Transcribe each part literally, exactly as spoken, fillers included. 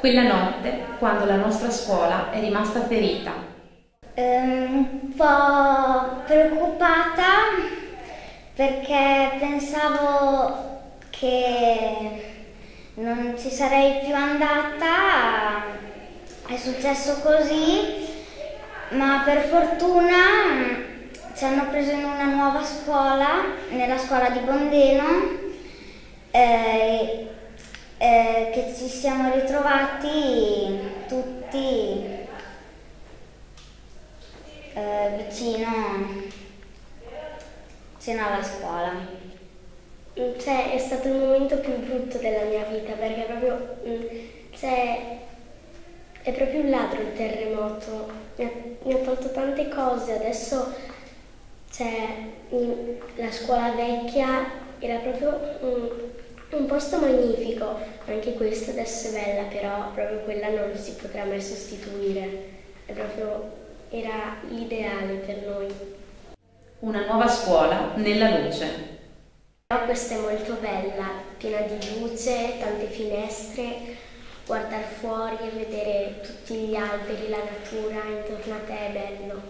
quella notte quando la nostra scuola è rimasta ferita. Um, un po' preoccupata perché pensavo che non ci sarei più andata, è successo così, ma per fortuna ci hanno preso in una nuova scuola, nella scuola di Bondeno, eh, eh, che ci siamo ritrovati tutti eh, vicino, vicino alla scuola. Cioè, è stato il momento più brutto della mia vita, perché è proprio, cioè, è proprio un ladro il terremoto, mi ha, mi ha tolto tante cose, adesso cioè, in, la scuola vecchia era proprio un, un posto magnifico, anche questa adesso è bella, però proprio quella non si potrà mai sostituire, è proprio, era l'ideale per noi. Una nuova scuola nella luce. Questa è molto bella, piena di luce, tante finestre, guardare fuori e vedere tutti gli alberi, la natura intorno a te è bello.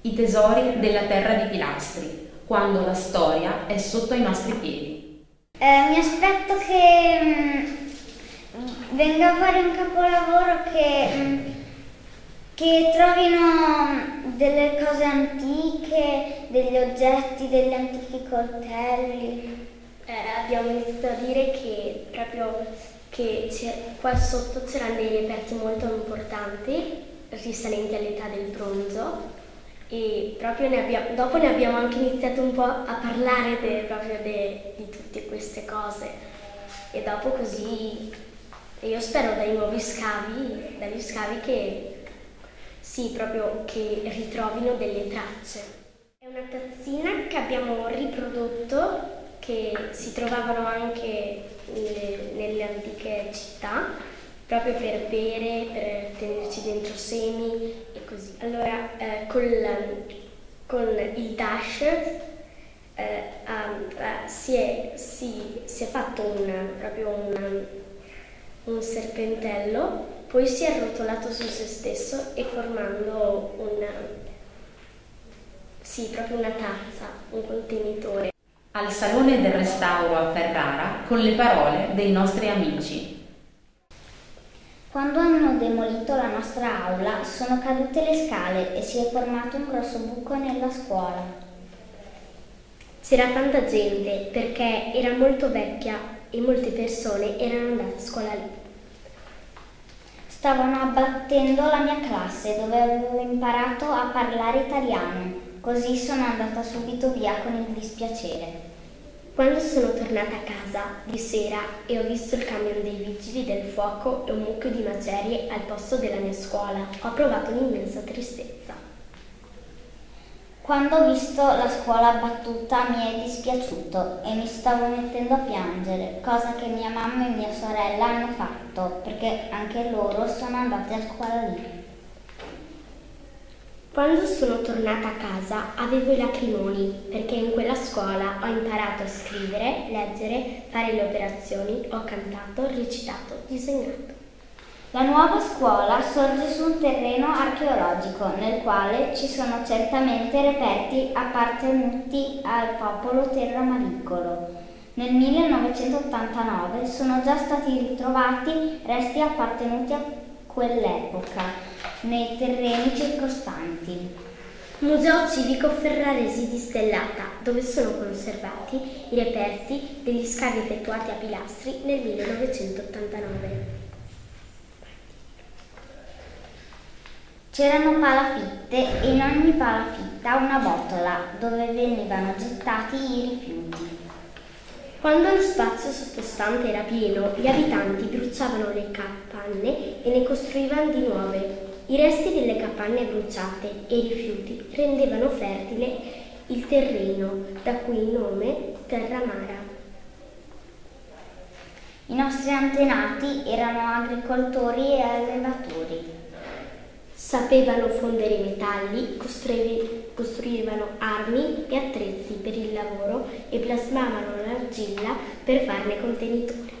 I tesori della terra di Pilastri, quando la storia è sotto ai nostri piedi. Eh, mi aspetto che mh, venga fuori un capolavoro che, mh, che trovino delle cose antiche, degli oggetti, degli antichi coltelli. Eh, abbiamo iniziato a dire che proprio che qua sotto c'erano dei reperti molto importanti, risalenti all'età del bronzo, e proprio ne abbiamo, dopo ne abbiamo anche iniziato un po' a parlare de, proprio de, di tutte queste cose, e dopo così io spero dai nuovi scavi, dagli scavi che Sì, proprio che ritrovino delle tracce. È una tazzina che abbiamo riprodotto, che si trovavano anche nelle, nelle antiche città, proprio per bere, per tenerci dentro semi e così. Allora, eh, col, con il Dash eh, ah, si, è, si, si è fatto un, proprio un, un serpentello, poi si è arrotolato su se stesso e formando una, sì, proprio una tazza, un contenitore. Al Salone del Restauro a Ferrara con le parole dei nostri amici. Quando hanno demolito la nostra aula sono cadute le scale e si è formato un grosso buco nella scuola. C'era tanta gente perché era molto vecchia e molte persone erano andate a scuola lì. Stavano abbattendo la mia classe dove avevo imparato a parlare italiano, così sono andata subito via con il dispiacere. Quando sono tornata a casa di sera e ho visto il camion dei vigili del fuoco e un mucchio di macerie al posto della mia scuola, ho provato un'immensa tristezza. Quando ho visto la scuola abbattuta mi è dispiaciuto e mi stavo mettendo a piangere, cosa che mia mamma e mia sorella hanno fatto, perché anche loro sono andate a scuola lì. Quando sono tornata a casa avevo i lacrimoni, perché in quella scuola ho imparato a scrivere, leggere, fare le operazioni, ho cantato, recitato, disegnato. La nuova scuola sorge su un terreno archeologico nel quale ci sono certamente reperti appartenuti al popolo terramaricolo. Nel millenovecentottantanove sono già stati ritrovati resti appartenuti a quell'epoca nei terreni circostanti. Museo civico ferraresi di Stellata, dove sono conservati i reperti degli scavi effettuati a Pilastri nel millenovecentottantanove. C'erano palafitte e in ogni palafitta una botola dove venivano gettati i rifiuti. Quando lo spazio sottostante era pieno, gli abitanti bruciavano le capanne e ne costruivano di nuove. I resti delle capanne bruciate e i rifiuti rendevano fertile il terreno, da cui il nome Terramara. I nostri antenati erano agricoltori e allevatori. Sapevano fondere metalli, costruivano armi e attrezzi per il lavoro e plasmavano l'argilla per farne contenitori.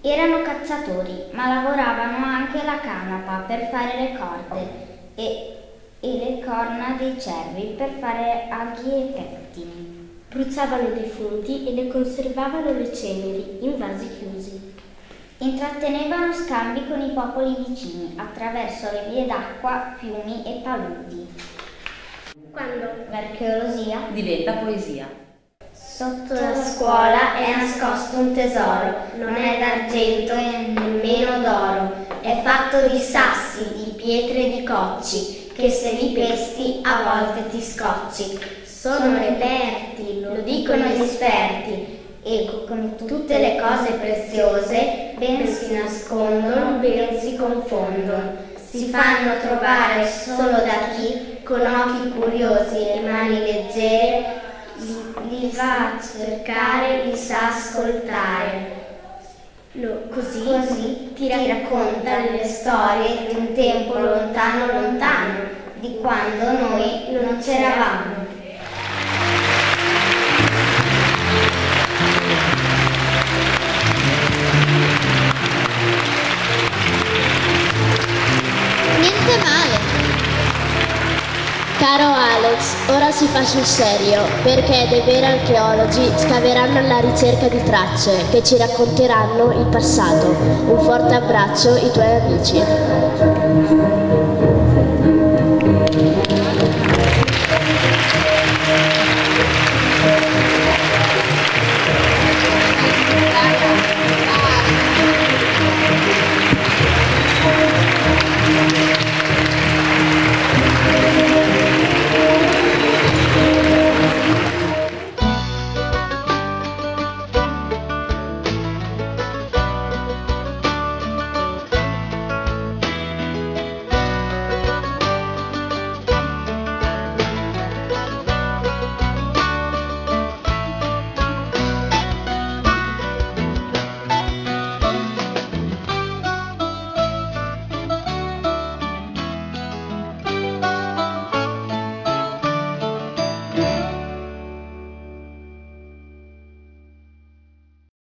Erano cacciatori, ma lavoravano anche la canapa per fare le corde e, e le corna dei cervi per fare aghi e pettini. Bruciavano i defunti e ne conservavano le ceneri in vasi chiusi. Intrattenevano scambi con i popoli vicini attraverso le vie d'acqua, fiumi e paludi. Quando l'archeologia diventa poesia. Sotto la scuola è nascosto un tesoro, non è d'argento e nemmeno d'oro, è fatto di sassi, di pietre e di cocci, che se li pesti a volte ti scocci. Sono reperti, lo dicono gli esperti, e come tutte le cose preziose, ben si nascondono, ben si confondono, si fanno trovare solo da chi, con occhi curiosi e mani leggere, li va a cercare, li sa ascoltare. Lo, così, così ti racconta le storie di un tempo lontano, lontano, di quando noi non c'eravamo. Niente male. Caro Alex, ora si fa sul serio, perché dei veri archeologi scaveranno alla ricerca di tracce che ci racconteranno il passato. Un forte abbraccio, i tuoi amici.